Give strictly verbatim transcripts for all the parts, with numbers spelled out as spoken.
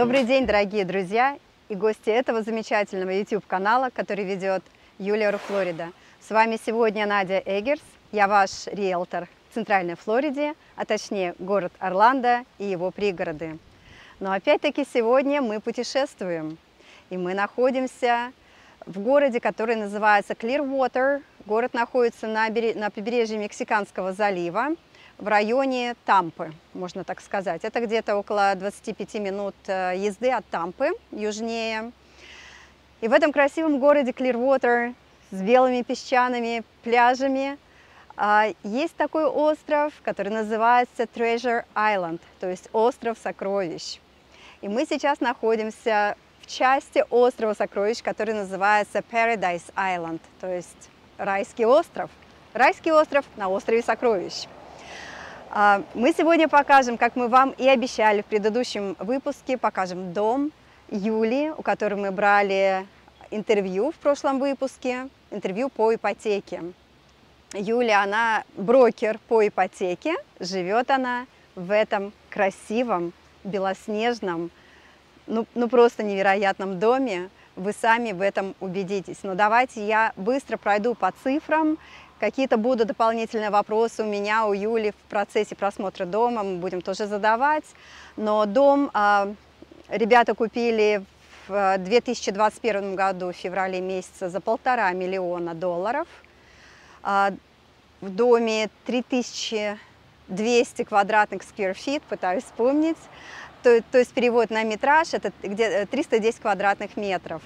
Добрый день, дорогие друзья и гости этого замечательного YouTube-канала, который ведет Юлия Руфлорида. С вами сегодня Надя Эггерс, я ваш риэлтор в Центральной Флориде, а точнее город Орландо и его пригороды. Но опять-таки сегодня мы путешествуем, и мы находимся в городе, который называется Clearwater. Город находится на, берег... на побережье Мексиканского залива, в районе Тампы, можно так сказать. Это где-то около двадцати пяти минут езды от Тампы, южнее. И в этом красивом городе Clearwater с белыми песчаными пляжами есть такой остров, который называется Treasure Island, то есть остров сокровищ. И мы сейчас находимся в части острова сокровищ, который называется Paradise Island, то есть райский остров. Райский остров на острове сокровищ. Мы сегодня покажем, как мы вам и обещали в предыдущем выпуске, покажем дом Юли, у которой мы брали интервью в прошлом выпуске, интервью по ипотеке. Юля, она брокер по ипотеке, живет она в этом красивом, белоснежном, ну, ну просто невероятном доме. Вы сами в этом убедитесь. Но давайте я быстро пройду по цифрам. Какие-то будут дополнительные вопросы у меня, у Юли в процессе просмотра дома, мы будем тоже задавать. Но дом э, ребята купили в две тысячи двадцать первом году, в феврале месяце, за полтора миллиона долларов. Э, в доме три тысячи двести квадратных сквер-фит, пытаюсь вспомнить. То, то есть перевод на метраж, это где триста десять квадратных метров.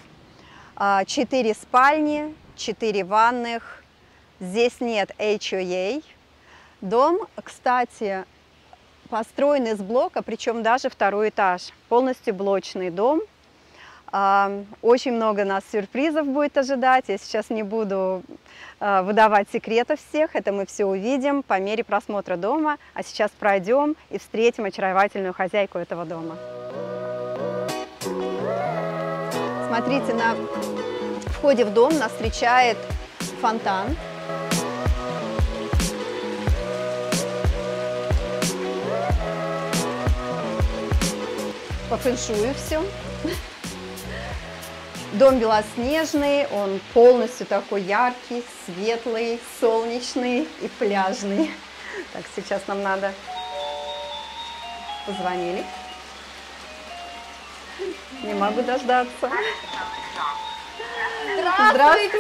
Э, четыре спальни, четыре ванных. Здесь нет эйч о а. Дом, кстати, построен из блока, причем даже второй этаж. Полностью блочный дом. Очень много нас сюрпризов будет ожидать. Я сейчас не буду выдавать секретов всех. Это мы все увидим по мере просмотра дома. А сейчас пройдем и встретим очаровательную хозяйку этого дома. Смотрите, на входе в дом нас встречает фонтан. По фэншую все. Дом белоснежный, он полностью такой яркий, светлый, солнечный и пляжный. Так, сейчас нам надо... Позвонили. Не могу дождаться. Здравствуйте!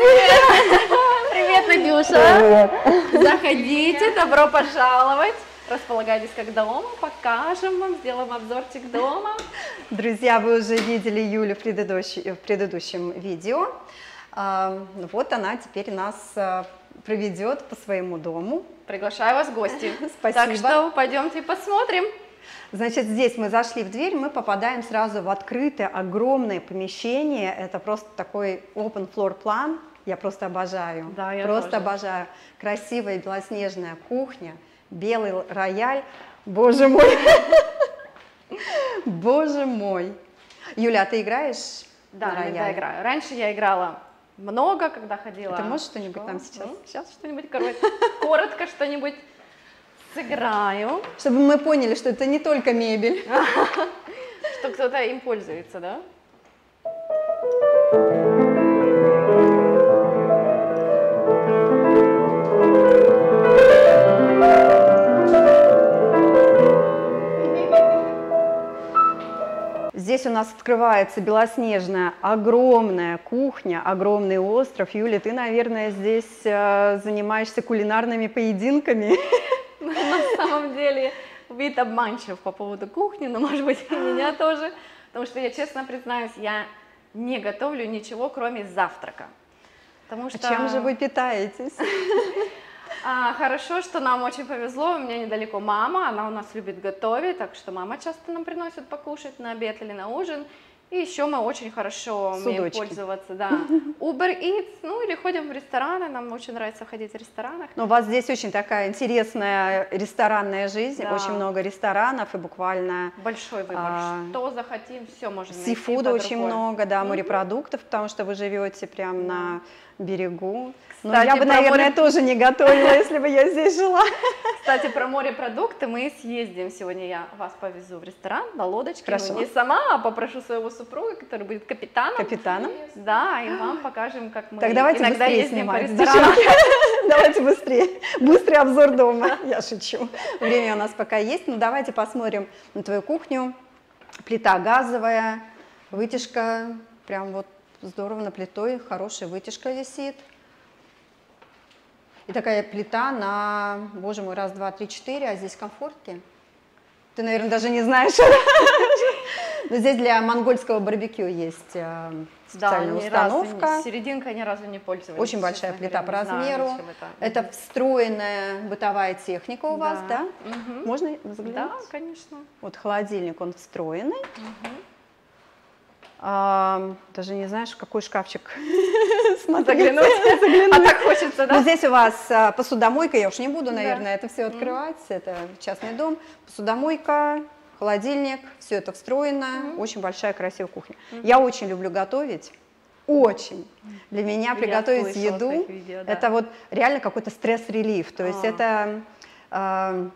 Привет, Надюша! Привет. Заходите, добро пожаловать! Располагайтесь как дома, покажем вам, сделаем обзорчик дома. Друзья, вы уже видели Юлю в, предыдущ... в предыдущем видео. Вот она теперь нас проведет по своему дому. Приглашаю вас в гости. Спасибо. Так что пойдемте посмотрим. Значит, здесь мы зашли в дверь, мы попадаем сразу в открытое, огромное помещение. Это просто такой open floor план. Я просто обожаю. Да, я просто тоже. обожаю. Красивая белоснежная кухня, белый рояль. Боже мой! Боже мой! Юля, а ты играешь? Да, я играю. Раньше я играла много, когда ходила. Ты можешь что-нибудь нам сейчас? Сейчас что-нибудь коротко что-нибудь. Сыграю. Чтобы мы поняли, что это не только мебель. Что кто-то им пользуется, да? Здесь у нас открывается белоснежная, огромная кухня, огромный остров. Юля, ты, наверное, здесь занимаешься кулинарными поединками. На самом деле вид обманчив по поводу кухни, но, может быть, и меня тоже. Потому что я, честно признаюсь, я не готовлю ничего, кроме завтрака. Потому что... А чем же вы питаетесь? А, хорошо, что нам очень повезло, у меня недалеко мама, она у нас любит готовить, так что мама часто нам приносит покушать на обед или на ужин. И еще мы очень хорошо Судочки. умеем пользоваться, да. Uber Eats, ну или ходим в рестораны, нам очень нравится ходить в ресторанах. Но у вас здесь очень такая интересная ресторанная жизнь, да. Очень много ресторанов и буквально... Большой выбор, а, что захотим, все можно найти. Сифуда очень рукой. много, да, морепродуктов, потому что вы живете прямо да. на берегу. Кстати, Но я бы, наверное, море... тоже не готовила, если бы я здесь жила. Кстати, про морепродукты мы съездим. Сегодня я вас повезу в ресторан на лодочке. Хорошо. Ну, не сама, а попрошу своего супруга, который будет капитаном. Капитаном? Да, и вам покажем, как мы так, давайте иногда ездим по ресторанам. Давайте быстрее. Быстрый обзор дома. Я шучу. Время у нас пока есть. Ну, давайте посмотрим на твою кухню. Плита газовая, вытяжка. Прям вот здорово на плитой. Хорошая вытяжка висит. И такая плита на, боже мой, раз, два, три, четыре, а здесь комфортки. Ты, наверное, даже не знаешь. Но здесь для монгольского барбекю есть специальная установка. Серединка ни разу не пользовалась. Очень большая плита по размеру. Это встроенная бытовая техника у вас, да? Можно взглянуть? Да, конечно. Вот холодильник, он встроенный. А, даже не знаешь, в какой шкафчик заглянуть. А так хочется, да? Но здесь у вас посудомойка, я уж не буду, наверное, да. это все открывать, mm-hmm. это частный дом. Посудомойка, холодильник, все это встроено, mm-hmm. очень большая красивая кухня. Mm-hmm. Я очень люблю готовить, очень. Для меня приготовить я еду, видео, да. это вот реально какой-то стресс-релиф, то есть oh. это...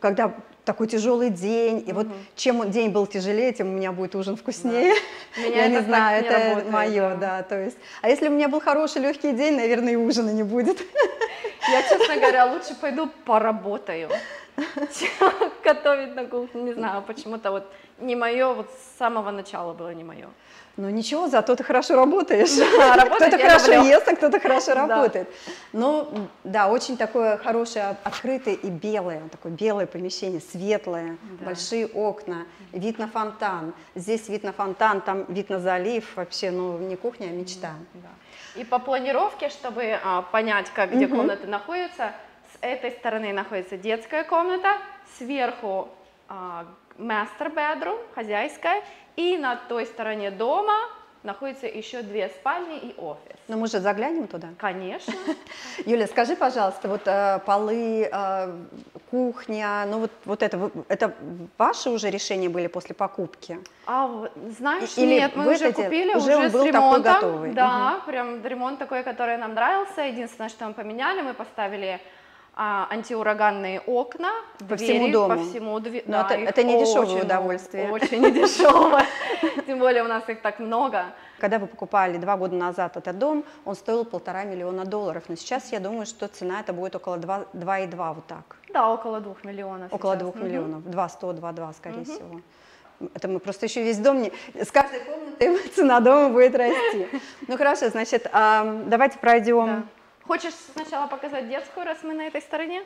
Когда такой тяжелый день, и угу. вот чем день был тяжелее, тем у меня будет ужин вкуснее. Да. Я не знаю, не это работает, мое, да. да. То есть, а если у меня был хороший легкий день, наверное, и ужина не будет. Я, честно говоря, лучше пойду поработаю, чем готовить на кухне. Не знаю, почему-то вот не мое, вот с самого начала было не мое. Ну ничего, зато ты хорошо работаешь. Да, кто-то хорошо люблю. ест, а кто-то хорошо работает. Да. Ну да, очень такое хорошее, открытое и белое, такое белое помещение, светлое, да. большие окна, вид на фонтан. Здесь вид на фонтан, там вид на залив, вообще, ну не кухня, а мечта. Да. И по планировке, чтобы а, понять, как, где угу. комнаты находятся, с этой стороны находится детская комната, сверху а, master bedroom, хозяйская. И на той стороне дома находятся еще две спальни и офис. Но мы же заглянем туда? Конечно. Юля, скажи, пожалуйста, вот э, полы, э, кухня, ну вот, вот это, это ваши уже решения были после покупки? А, знаешь, Или нет, мы уже купили, уже, уже с был ремонтом. Такой готовый. Да, угу. прям ремонт такой, который нам нравился. Единственное, что мы поменяли, мы поставили... А, антиураганные окна по двери, всему дому. По всему, дв... Но да, это, это не дешевое удовольствие. Очень недешевое. Тем более у нас их так много. Когда вы покупали два года назад этот дом, он стоил полтора миллиона долларов. Но сейчас я думаю, что цена это будет около двух и двух вот так. Да, около двух миллионов. Около двух миллионов. два сто, два два скорее всего. Это мы просто еще весь дом, не... с каждой комнатой цена дома будет расти. Ну хорошо, значит, давайте пройдем... Хочешь сначала показать детскую, раз мы на этой стороне?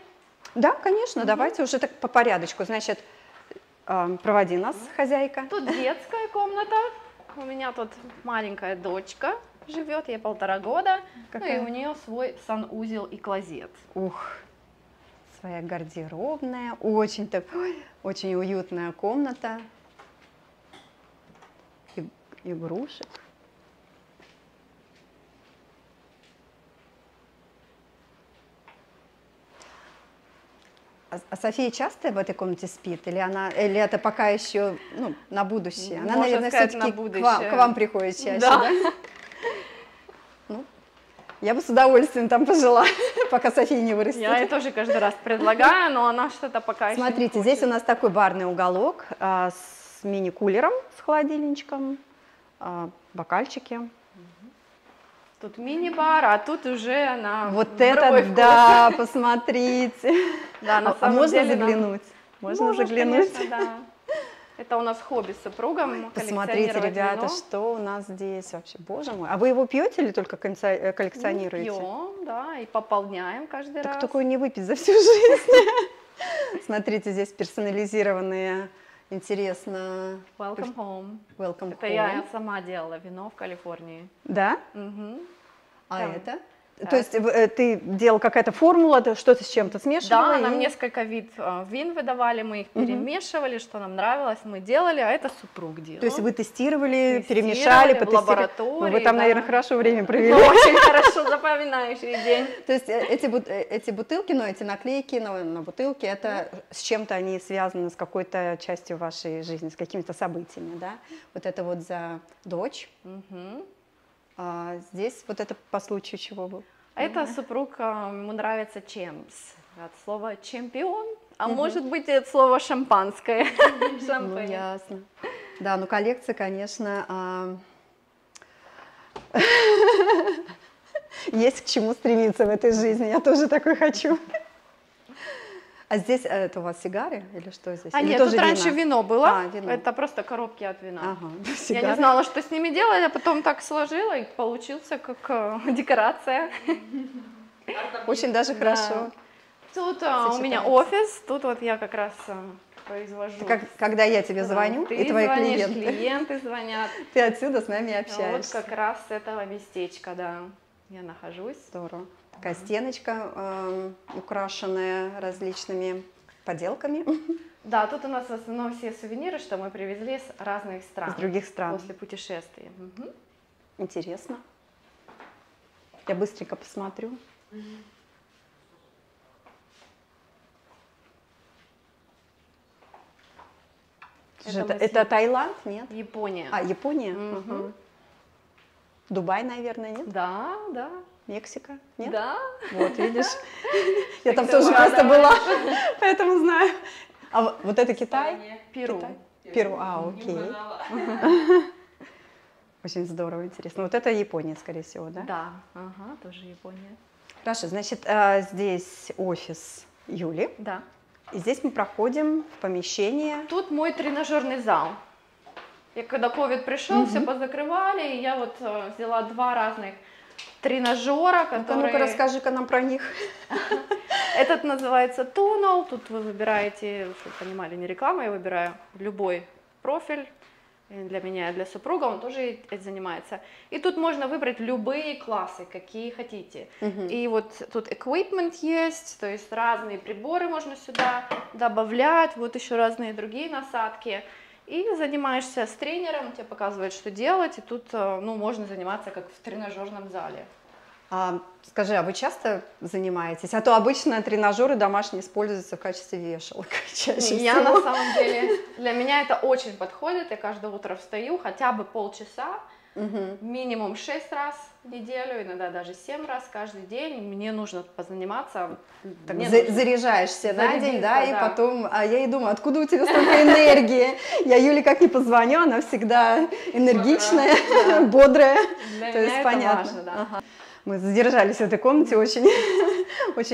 Да, конечно, угу. давайте уже так по порядочку. Значит, проводи нас, хозяйка. Тут детская комната. У меня тут маленькая дочка живет, ей полтора года. Какая? Ну и у нее свой санузел и клозет. Ух, своя гардеробная, очень, так, очень уютная комната. И, игрушек. А София часто в этой комнате спит? Или, она, или это пока еще ну, на будущее? Она, Можно наверное, все-таки на к, вам, к вам приходит чаще. Да. Да? Ну, я бы с удовольствием там пожила, пока София не вырастет. Я ей тоже каждый раз предлагаю, но она что-то пока Смотрите, еще не хочет. Здесь у нас такой барный уголок а, с мини-кулером, с холодильничком, а, бокальчики. Тут мини-бар, а тут уже она вот это, да, посмотрите. Да, на самом можно деле, заглянуть? Можно Можешь, заглянуть? Конечно, да. Это у нас хобби с супругом. Посмотрите, ребята, вино. Что у нас здесь вообще. Боже мой. А вы его пьете или только коллекционируете? Пьем, да, и пополняем каждый так раз. Так такое не выпить за всю жизнь. Смотрите, здесь персонализированные... Интересно. Welcome home. Welcome Это home. Я сама делала вино в Калифорнии. Да? Угу. А Там. это? Так. То есть ты делал какая-то формула, что-то с чем-то смешивала? Да, и... нам несколько вид вин выдавали, мы их перемешивали, угу. что нам нравилось, мы делали, а это супруг делал. То есть вы тестировали, тестировали перемешали, потестировали? В лаборатории. Ну, вы там, да. наверное, хорошо время провели. Очень хорошо, запоминающий день. То есть эти бутылки, но эти наклейки на бутылке, это с чем-то они связаны, с какой-то частью вашей жизни, с какими-то событиями, да? Вот это вот за дочь. А здесь вот это по случаю чего был? А это супруг, ему нравится чемпс, от слова чемпион, а угу. может быть это слово шампанское. Ну, ясно. Да, ну коллекция, конечно, есть к чему стремиться в этой жизни, я тоже такой хочу. А здесь это у вас сигары или что здесь? А или нет, тоже тут вина? Раньше вино было, а, вино. Это просто коробки от вина. Ага, я не знала, что с ними делать, а потом так сложила и получился как декорация. Очень даже хорошо. Тут у меня офис, тут вот я как раз произвожу. Когда я тебе звоню, и твои клиенты. клиенты звонят. Ты отсюда с нами общаешься. Вот как раз с этого местечка, да, я нахожусь. Здорово. Такая стеночка, э, украшенная различными поделками. Да, тут у нас в основном все сувениры, что мы привезли с разных стран. С других стран. После путешествий. Угу. Интересно. Я быстренько посмотрю. Угу. Это, это, это Таиланд? Нет? Япония. А, Япония? Угу. Угу. Дубай, наверное, нет? Да, да. Мексика? Нет? Да. Вот, видишь? Я там тоже просто была, поэтому знаю. А вот это Китай? Перу. Перу, а, окей. Очень здорово, интересно. Вот это Япония, скорее всего, да? Да, ага, тоже Япония. Хорошо, значит, здесь офис Юли. Да. И здесь мы проходим в помещение. Тут мой тренажерный зал. Я когда ковид пришел, все позакрывали, и я вот взяла два разных... тренажера, которые... Ну-ка, ну-ка расскажи-ка нам про них. Этот называется туннел, тут вы выбираете, чтобы понимали, не реклама, я выбираю любой профиль, для меня и для супруга, он тоже этим занимается. И тут можно выбрать любые классы, какие хотите. Угу. И вот тут equipment есть, то есть разные приборы можно сюда добавлять, вот еще разные другие насадки. И занимаешься с тренером, тебе показывает, что делать, и тут, ну, можно заниматься как в тренажерном зале. А, скажи, а вы часто занимаетесь? А то обычно тренажеры домашние используются в качестве вешалок. Я на самом деле, для меня это очень подходит, я каждое утро встаю хотя бы полчаса, угу. минимум шесть раз в неделю, иногда даже семь раз каждый день, мне нужно позаниматься. Так, мне за, нужно... Заряжаешься на день, да, да, и потом, а я и думаю, откуда у тебя столько энергии? Я Юле как ни позвоню, она всегда энергичная, бодрая, то есть понятно. Мы задержались в этой комнате, очень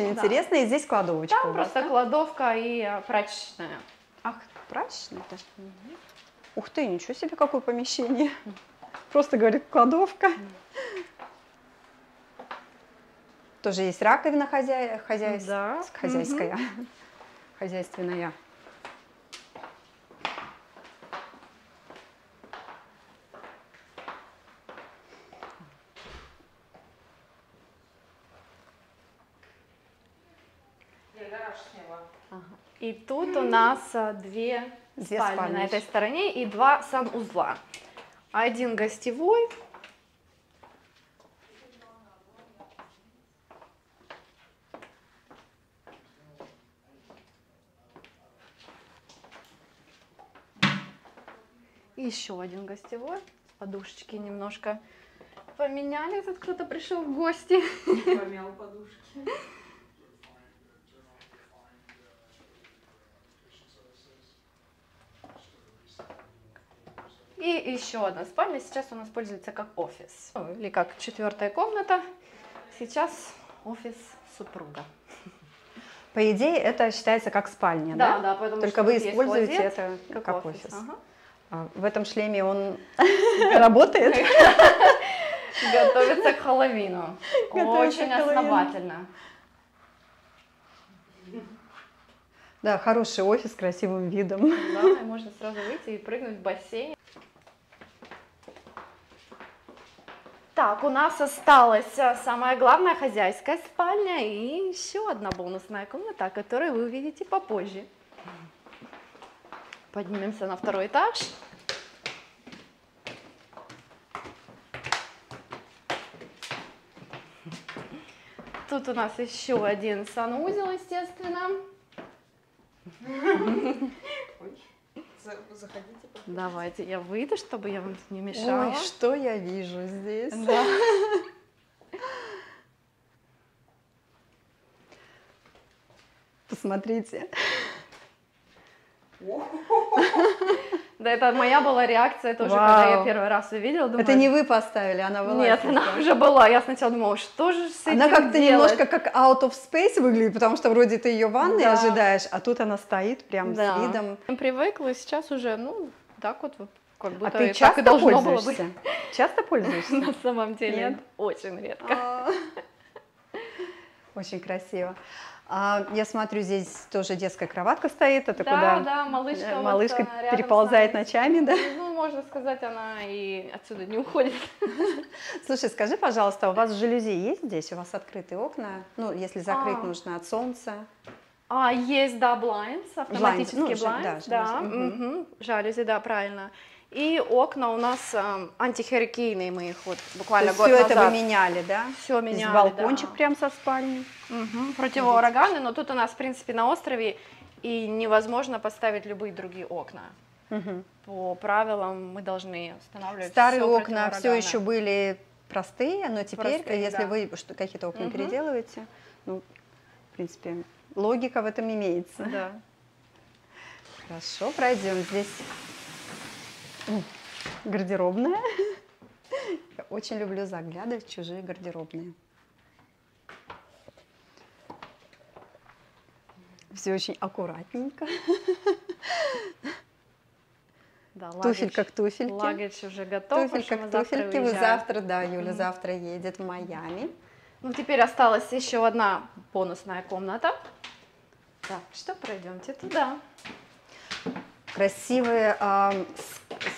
интересно, и здесь кладовочка. Там просто кладовка и прачечная. Ах, прачечная? Ух ты, ничего себе, какое помещение. Просто, говорит, кладовка. Тоже есть раковина хозя... хозяйств... да. хозяйская, угу. хозяйственная. Ага. И тут у нас две, две спальни, спальни на этой стороне и два санузла. Один гостевой. Еще один гостевой. Подушечки немножко поменяли. Тут кто-то пришел в гости. Помял подушки. И еще одна спальня. Сейчас она используется как офис. Или как четвертая комната. Сейчас офис супруга. По идее, это считается как спальня, да? Да, да, поэтому только вы используете это как, как офис. офис. Ага. А в этом шлеме он работает? Готовится к Хэллоуину. Очень основательно. Да, хороший офис с красивым видом. Да, можно сразу выйти и прыгнуть в бассейн. Так, у нас осталась самая главная хозяйская спальня и еще одна бонусная комната, которую вы увидите попозже. Поднимемся на второй этаж. Тут у нас еще один санузел, естественно. Заходите. Давайте, я выйду, чтобы я вам не мешала. Ой, что я вижу здесь. Да. Посмотрите. Да, это моя была реакция тоже, вау, когда я первый раз увидела. Думаю, это не вы поставили, она была. Нет, она уже была. Я сначала думала, что же с этим. Она как-то немножко как out of space выглядит, потому что вроде ты ее в ванной, да, ожидаешь, а тут она стоит прям, да, с видом. Я привыкла, и сейчас уже, ну, так вот, как будто. А ты часто пользуешься? Часто пользуешься? На самом деле нет, очень редко. Очень красиво. А, я смотрю, здесь тоже детская кроватка стоит, это да, куда да, малышка, малышка вот переползает ночами, да? Ну, можно сказать, она и отсюда не уходит. Слушай, скажи, пожалуйста, у вас жалюзи есть здесь? У вас открытые окна? Ну, если закрыть а. нужно от солнца. А, есть, да, blinds, автоматические blinds, ну, blinds, да, да, жалюзи. Угу. Жалюзи, да, правильно. И окна у нас э, антихарикейные, мы их вот буквально год назад. Все это вы меняли, да? Все меняли, есть балкончик, да, прям со спальни. Угу. Противоураганный, но тут у нас, в принципе, на острове и невозможно поставить любые другие окна. Угу. По правилам мы должны устанавливать. Старые все окна все еще были простые, но теперь, простые, если да. вы какие-то окна угу. переделываете, ну, в принципе, логика в этом имеется. Да. Хорошо, пройдем здесь. Гардеробная. Я очень люблю заглядывать в чужие гардеробные. Все очень аккуратненько. Да, туфель как туфельки. Лагерь уже готов. Туфель как туфельки. Вы завтра, да, Юля, mm-hmm. завтра едет в Майами. Ну, теперь осталась еще одна бонусная комната. Так, что, пройдемте туда. Красивые э,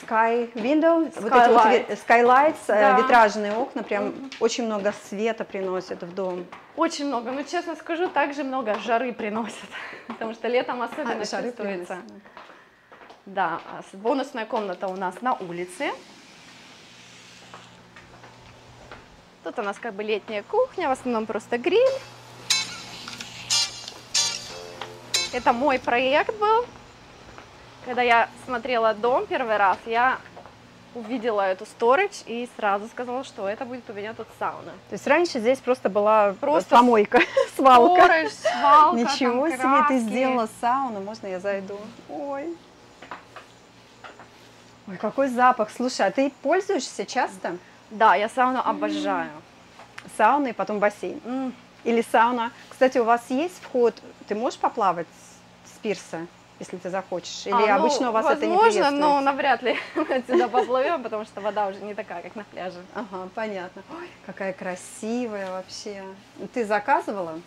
sky window, sky вот эти light. вот skylights, да. э, витражные окна, прям mm-hmm. очень много света приносят в дом. Очень много, ну честно скажу, также много жары приносят, потому что летом особенно а, жары чувствуется. Приносят. Да, бонусная комната у нас на улице. Тут у нас как бы летняя кухня, в основном просто гриль. Это мой проект был. Когда я смотрела дом первый раз, я увидела эту сторидж и сразу сказала, что это будет у меня тут сауна. То есть раньше здесь просто была просто помойка, свалка. Сторидж, свалка. Ничего себе, краски. Ты сделала сауну, можно я зайду? Ой. Ой, какой запах. Слушай, а ты пользуешься часто? Да, я сауну обожаю. Сауна и потом бассейн. М-м. Или сауна. Кстати, у вас есть вход, ты можешь поплавать с пирса? Если ты захочешь, или а, ну, обычно у вас возможно, это не приветствуется? Возможно, но навряд ли мы отсюда поплывем, потому что вода уже не такая, как на пляже. Ага, понятно. Ой, какая красивая вообще. Ты заказывала?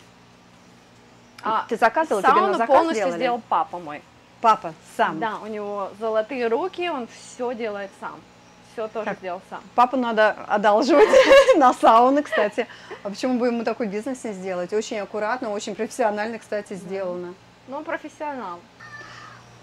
А, ты заказывала? Сауну тебе на заказ полностью делали? Сделал папа мой. Папа сам? Да, у него золотые руки, он все делает сам. Все тоже так, делал сам. Папу надо одалживать на сауны, кстати. А почему бы ему такой бизнес не сделать? Очень аккуратно, очень профессионально, кстати, сделано. Ну, профессионал.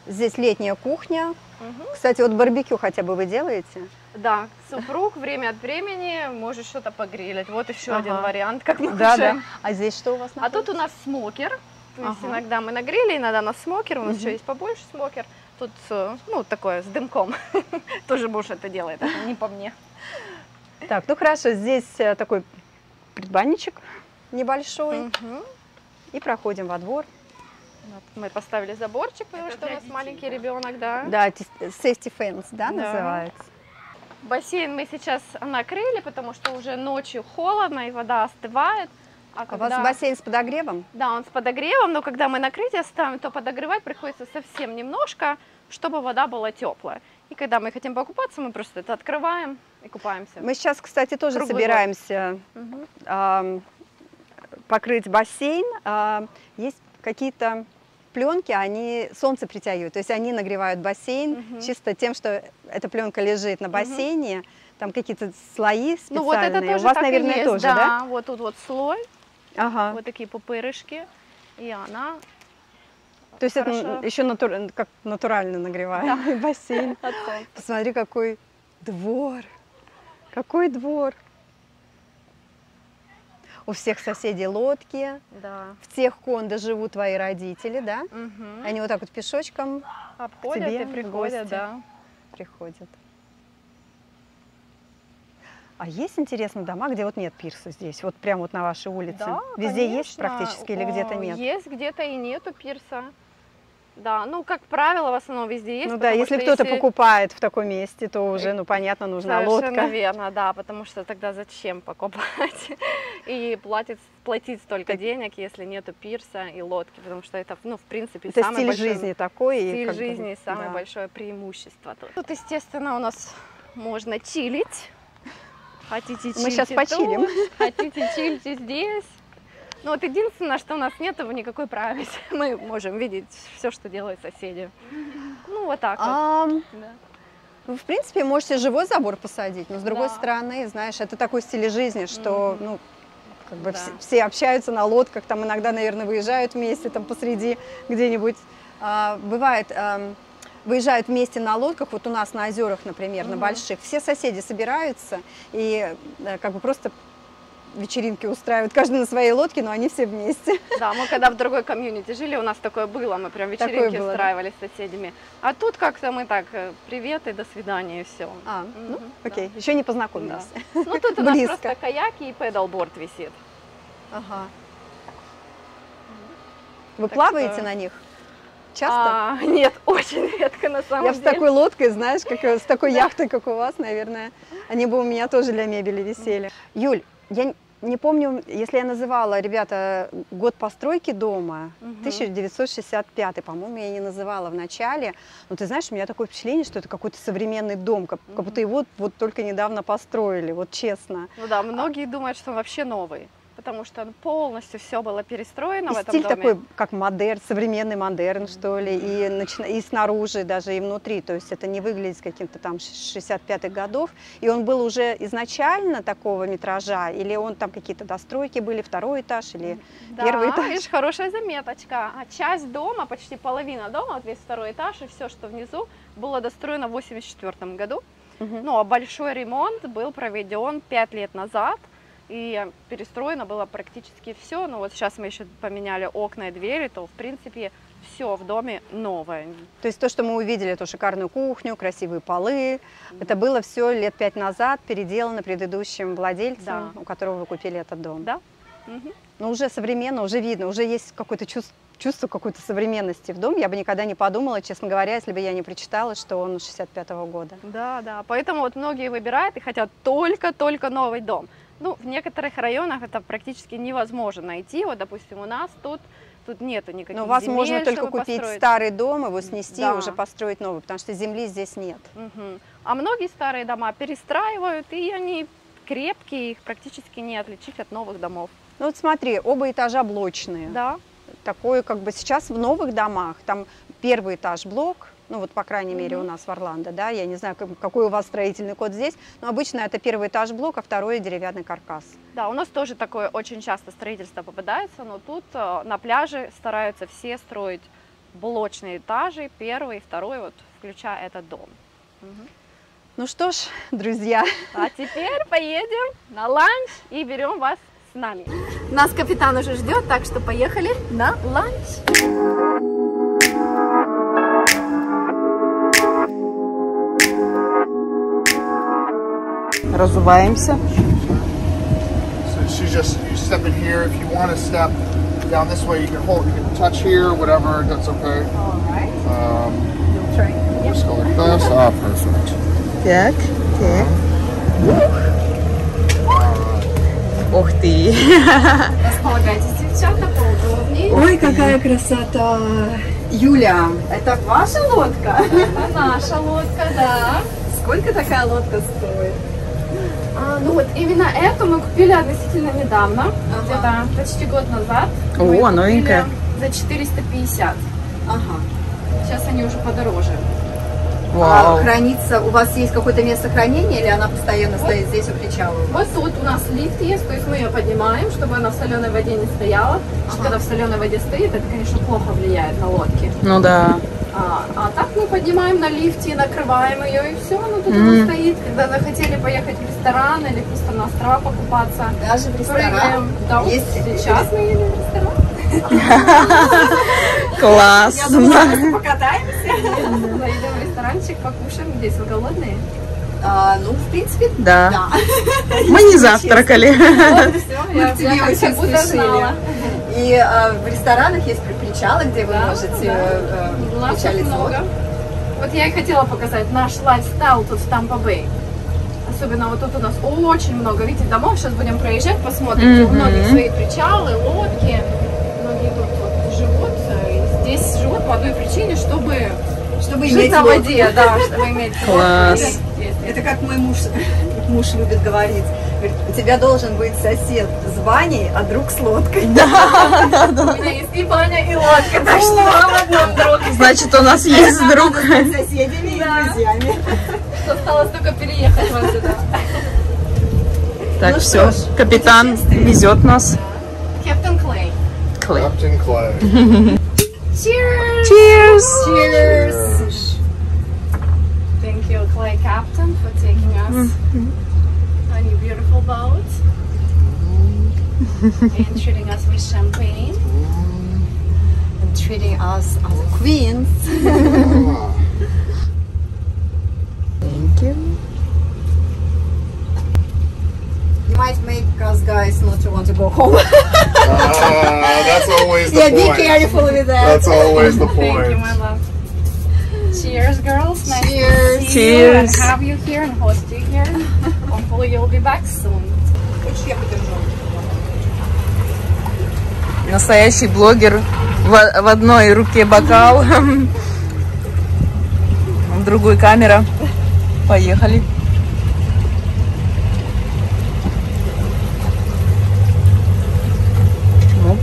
Здесь летняя кухня. Угу. Кстати, вот барбекю хотя бы вы делаете? Да, супруг время от времени может что-то погрилить. Вот еще ага. один вариант, как мы да, да. А здесь что у вас находится? А тут у нас смокер. То есть ага. иногда мы на гриле, иногда на смокер. У нас угу. еще есть побольше смокер. Тут, ну, такое, с дымком. Тоже муж это делает, не по мне. Так, ну хорошо, здесь такой предбанничек небольшой. Угу. И проходим во двор. Мы поставили заборчик, потому это что у нас детей, маленький да. ребенок, да. Да, safety fence, да, да, называется. Бассейн мы сейчас накрыли, потому что уже ночью холодно и вода остывает. А, а когда... у вас бассейн с подогревом? Да, он с подогревом, но когда мы накрытие ставим, то подогревать приходится совсем немножко, чтобы вода была теплая. И когда мы хотим покупаться, мы просто это открываем и купаемся. Мы сейчас, кстати, тоже круглый собираемся угу. э, покрыть бассейн. Э, есть какие-то пленки, они солнце притягивают, то есть они нагревают бассейн угу. чисто тем, что эта пленка лежит на бассейне, угу. Там какие-то слои специальные. Ну, вот это тоже у вас, наверное, есть, тоже, да? Да, вот тут вот слой, ага. Вот такие пупырышки, и она... То есть хорошо... это еще натур... как натурально нагреваемый, да, бассейн. Посмотри, какой двор, какой двор. У всех соседей лодки, да. В тех кондо живут твои родители, да? Угу. Они вот так вот пешочком обходят к тебе и приходят, да. Приходят. А есть, интересно, дома, где вот нет пирса здесь, вот прямо вот на вашей улице? Да, везде конечно. Есть практически или где-то нет? Есть, где-то и нету пирса. Да, ну, как правило, в основном везде есть. Ну да, если кто-то если... покупает в таком месте, то уже, ну, понятно, нужна совершенно лодка. Совершенно верно, да, потому что тогда зачем покупать и платить, платить столько так... денег, если нету пирса и лодки, потому что это, ну, в принципе, это самый стиль большой... жизни такой. Стиль и жизни бы... самое да. большое преимущество. Тут. Тут, естественно, у нас можно чилить. Хотите чилить, мы сейчас почилим. Тут, хотите чилить здесь. Ну вот единственное, что у нас нет никакой правильности. Мы можем видеть все, что делают соседи. Ну вот так а, вот. Да. Вы, в принципе, можете живой забор посадить, но с другой да. стороны, знаешь, это такой стиль жизни, что mm-hmm. ну, как бы да. все, все общаются на лодках, там иногда, наверное, выезжают вместе, там посреди где-нибудь. А, бывает... А, выезжают вместе на лодках, вот у нас на озерах, например, угу. на больших, все соседи собираются и как бы просто вечеринки устраивают, каждый на своей лодке, но они все вместе. Да, мы когда в другой комьюнити жили, у нас такое было, мы прям вечеринки было, устраивали да? с соседями, а тут как-то мы так, привет и до свидания, и все. А, угу, ну, окей, да. еще не познакомились. Да. Ну, тут у нас близко. Просто каяки и педалборд висит. Ага. Вы так плаваете что... на них? Часто? А, нет, очень редко на самом я деле. Я с такой лодкой, знаешь, как, с такой яхтой, как у вас, наверное, они бы у меня тоже для мебели висели. Юль, я не помню, если я называла, ребята, год постройки дома, угу. тысяча девятьсот шестьдесят пятый, по-моему, я не называла в начале, но ты знаешь, у меня такое впечатление, что это какой-то современный дом, как, угу. как будто его вот только недавно построили, вот честно. Ну да, многие а... думают, что он вообще новый. Потому что полностью все было перестроено и в этом стиль доме. Такой, как модерн, современный модерн, что ли, и, начина... и снаружи даже, и внутри. То есть это не выглядит каким-то там шестьдесят пятых годов. И он был уже изначально такого метража? Или он там какие-то достройки были, второй этаж или да, первый этаж? Да, видишь, хорошая заметочка. А часть дома, почти половина дома, вот весь второй этаж и все, что внизу, было достроено в восемьдесят четвёртом году. Угу. Ну, а большой ремонт был проведен пять лет назад. И перестроено было практически все, но вот сейчас мы еще поменяли окна и двери, то, в принципе, все в доме новое. То есть то, что мы увидели, эту шикарную кухню, красивые полы, да. это было все лет пять назад переделано предыдущим владельцем, да. у которого вы купили этот дом. Да. Угу. Но уже современно, уже видно, уже есть какое-то чувство, чувство какой-то современности в доме. Я бы никогда не подумала, честно говоря, если бы я не прочитала, что он шестьдесят пятого года. Да, да, поэтому вот многие выбирают и хотят только-только новый дом. Ну, в некоторых районах это практически невозможно найти. Вот, допустим, у нас тут, тут нету никаких земель. Но у вас можно только купить построить. Старый дом, его снести да. и уже построить новый, потому что земли здесь нет. Угу. А многие старые дома перестраивают, и они крепкие, их практически не отличить от новых домов. Ну вот смотри, оба этажа блочные. Да. Такое как бы сейчас в новых домах, там первый этаж блок. Ну вот, по крайней мере, у нас в Орландо, да, я не знаю, какой у вас строительный код здесь, но обычно это первый этаж блок, а второй деревянный каркас. Да, у нас тоже такое очень часто строительство попадается, но тут на пляже стараются все строить блочные этажи, первый, второй, вот, включая этот дом. Угу. Ну что ж, друзья. А теперь поедем на ланч и берем вас с нами. Нас капитан уже ждет, так что поехали на ланч. Разуваемся. Так, так. Ух ты! Располагайтесь, девчата, поудобнее. Ой, какая красота! Юля, это ваша лодка? Это наша лодка, да. Сколько такая лодка стоит? А, ну вот именно эту мы купили относительно недавно, ага. где-то почти год назад. О, новенькая. За четыреста пятьдесят. Ага. Сейчас они уже подороже. Вау. А, хранится, у вас есть какое-то место хранения или она постоянно вот. стоит здесь у причала? Вот тут у нас лифт есть, то есть мы ее поднимаем, чтобы она в соленой воде не стояла. Ага. Когда в соленой воде стоит, это, конечно, плохо влияет на лодки. Ну да. А, а так мы поднимаем на лифте, накрываем ее и все, она тут mm. стоит. Когда захотели поехать в ресторан или просто на острова покупаться. Даже в ресторан? Да, есть сейчас мы едем в ресторан. Классно. Мы покатаемся, зайдем в ресторанчик, покушаем. Здесь вы голодные? Ну, в принципе, да. Мы не завтракали. Мы в тебе очень смешили. И в ресторанах есть причалы, где вы можете причалить лодку. Вот я и хотела показать наш лайфстайл тут в Tampa Bay. Особенно вот тут у нас очень много, видите, домов. Сейчас будем проезжать, посмотрим. У многих свои причалы, лодки. Здесь живут по одной причине, чтобы, чтобы жить на воде, да, чтобы иметь класс. Это как мой муж, муж любит говорить, говорит, у тебя должен быть сосед с баней, а друг с лодкой. Да, да, да. У меня есть и баня, и лодка, так что в одном друг. Значит, у нас есть друг. С соседями и друзьями. Что осталось только переехать вот сюда. Так, все, капитан везет нас. Капитан Клей. Капитан Клей. Cheers! Cheers! Cheers! Thank you, Clay Captain, for taking us mm-hmm. on your beautiful boat mm-hmm. and treating us with champagne mm-hmm. and treating us as queens. Thank you. You might make us guys not to want to go home. uh, that's always the yeah, point. Yeah, be careful with that. That's always the point. Thank you, my love. Cheers, girls. Nice Cheers. To see Cheers. You and have you here and host you here. Hopefully you'll be back soon. Настоящий блогер в, в одной руке бокал, в другой камера. Поехали.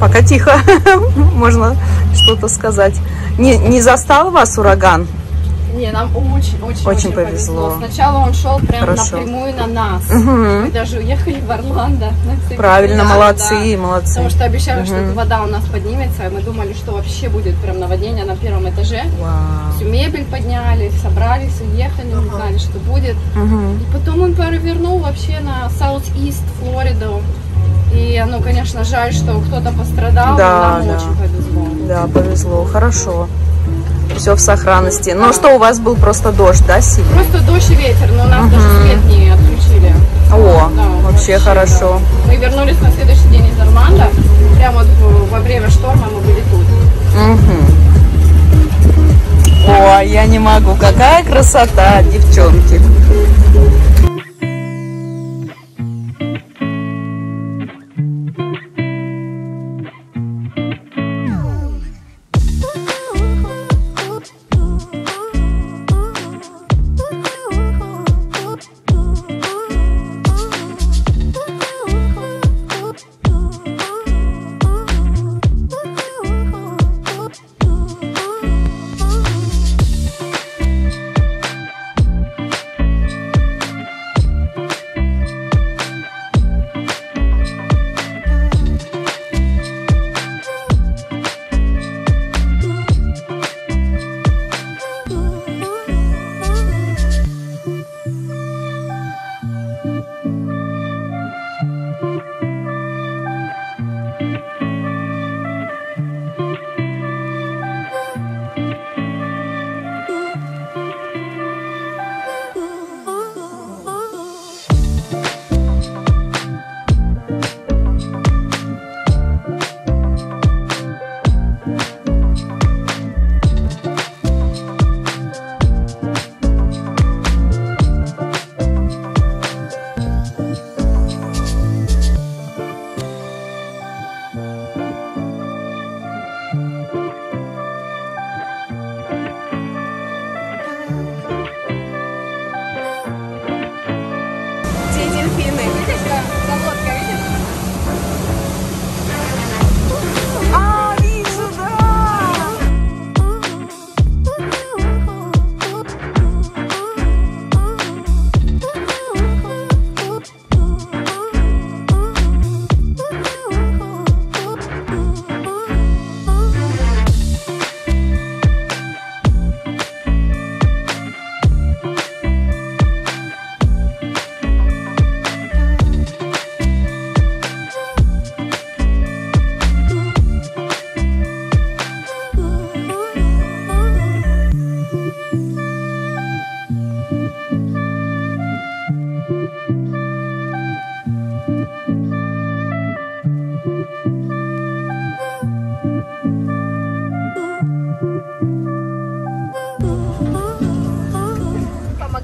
Пока тихо, можно что-то сказать. Не, не застал вас ураган? Не, нам очень-очень повезло. повезло. Сначала он шел прям Хорошо. напрямую на нас. Угу. Мы даже уехали в Орландо. Правильно, да, молодцы, да. молодцы. Потому что обещали, угу. что вода у нас поднимется. Мы думали, что вообще будет прям наводнение на первом этаже. Вау. Всю мебель подняли, собрались, уехали, угу. не знали, что будет. Угу. И потом он перевернул вообще на Саут-Ист Флориду. И, ну, конечно, жаль, что кто-то пострадал, да, нам да. очень повезло. Да, повезло, хорошо. Все в сохранности. Но да. что, у вас был просто дождь, да, сильный? Просто дождь и ветер, но у нас угу. даже свет не отключили. О, да, вообще, вообще хорошо. Да. Мы вернулись на следующий день из Орландо, прямо вот во время шторма мы были тут. Угу. О, я не могу, какая красота, девчонки.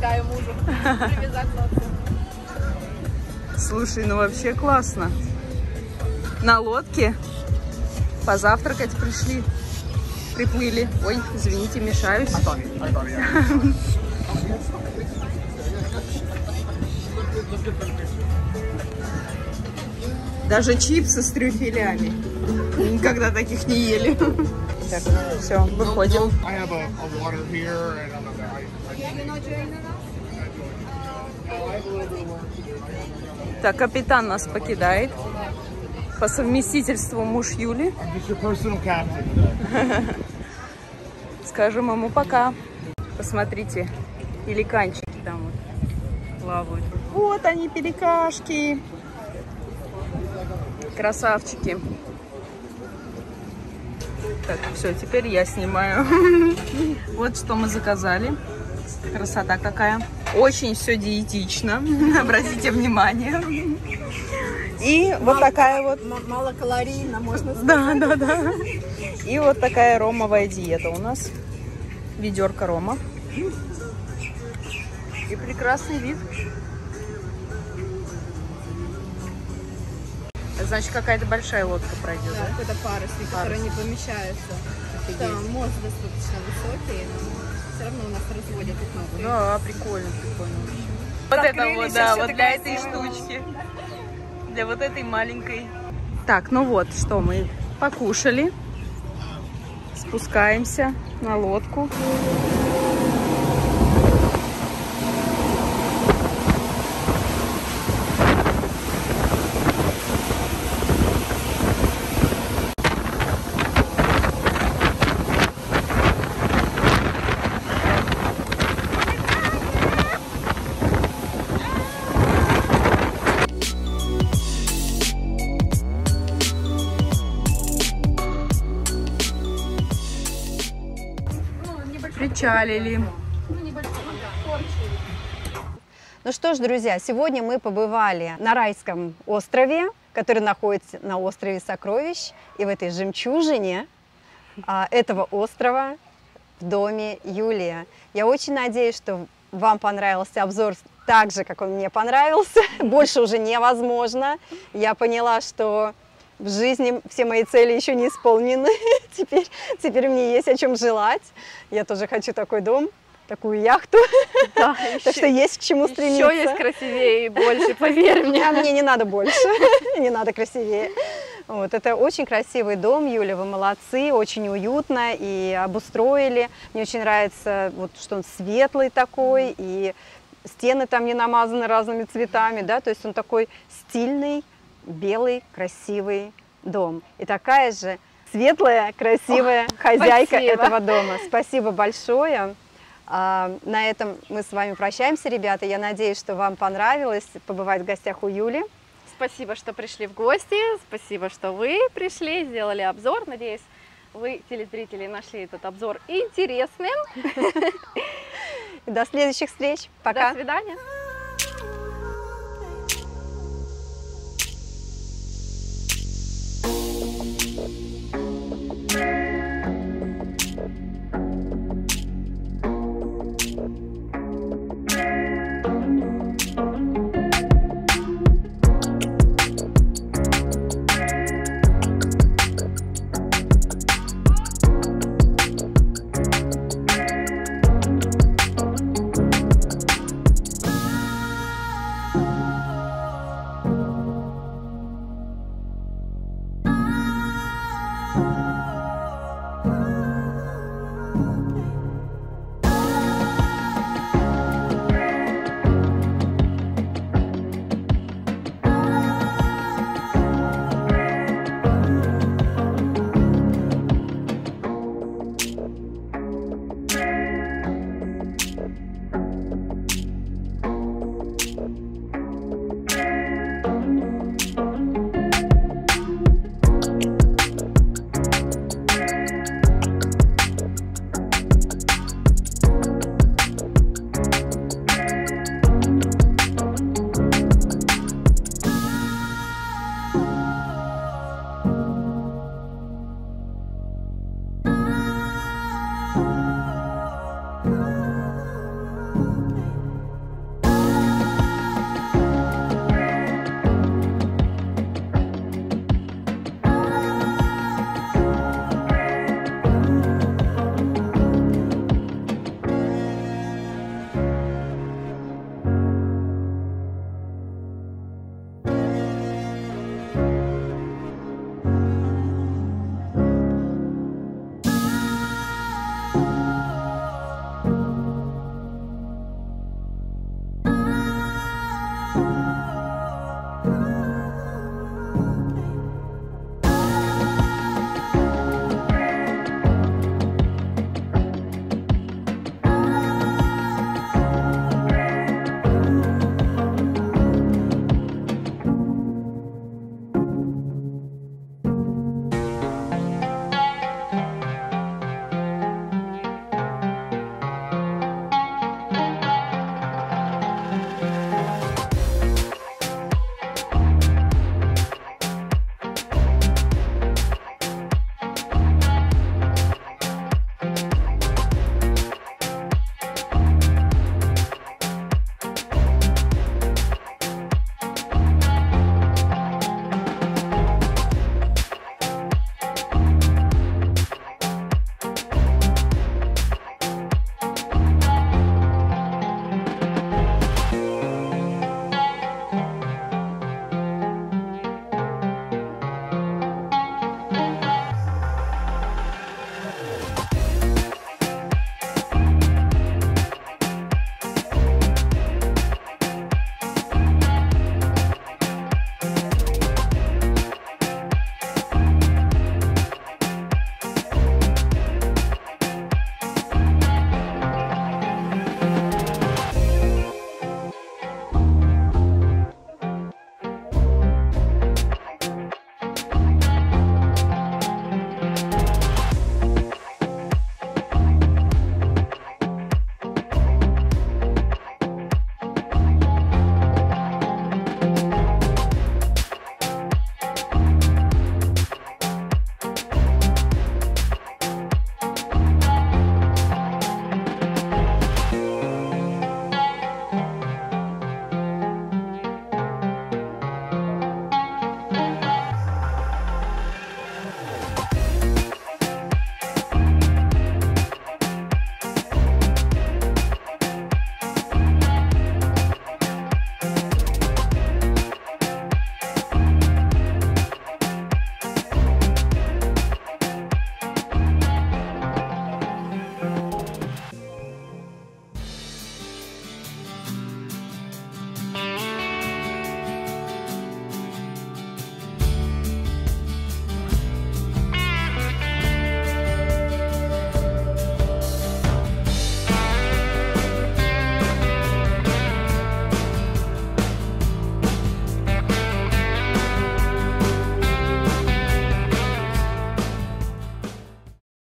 помогаю мужу привязаться. Слушай, ну вообще классно. На лодке позавтракать пришли. Приплыли. Ой, извините, мешаюсь. Даже чипсы с трюфелями. Никогда таких не ели. Так, все, выходим. Так, капитан нас покидает. По совместительству муж Юли. Скажем ему пока. Посмотрите, пеликанчики там вот плавают. Вот они, пеликашки. Красавчики. Так, все, теперь я снимаю. Вот что мы заказали. Красота какая. Очень все диетично. Обратите внимание. И вот такая вот... Малокалорийно, можно сказать. Да, да, да. И вот такая ромовая диета у нас. Ведерко рома. И прекрасный вид. Значит, какая-то большая лодка пройдет. Да, да? Какой-то парусник, который не помещается. Там мост достаточно высокий, но все равно у нас разводят их много. Да, прикольно, прикольно. Вот это вот, да, вот для этой штучки. Для вот этой маленькой. Так, ну вот, что мы покушали. Спускаемся на лодку. Ну что ж, друзья, сегодня мы побывали на райском острове, который находится на острове Сокровищ, и в этой жемчужине а, этого острова в доме Юлия. Я очень надеюсь, что вам понравился обзор так же, как он мне понравился. Больше уже невозможно. Я поняла, что в жизни все мои цели еще не исполнены. Теперь, теперь мне есть о чем желать. Я тоже хочу такой дом, такую яхту. Да, еще, так что есть к чему стремиться. Еще есть красивее и больше, поверь мне. А мне не надо больше, не надо красивее. Вот, это очень красивый дом, Юля, вы молодцы, очень уютно и обустроили. Мне очень нравится, вот, что он светлый такой, и стены там не намазаны разными цветами, да, то есть он такой стильный, белый, красивый дом. И такая же светлая, красивая О, хозяйка спасибо. этого дома. Спасибо большое. А, на этом мы с вами прощаемся, ребята. Я надеюсь, что вам понравилось побывать в гостях у Юли. Спасибо, что пришли в гости. Спасибо, что вы пришли, сделали обзор. Надеюсь, вы, телезрители, нашли этот обзор интересным. До следующих встреч. Пока. До свидания.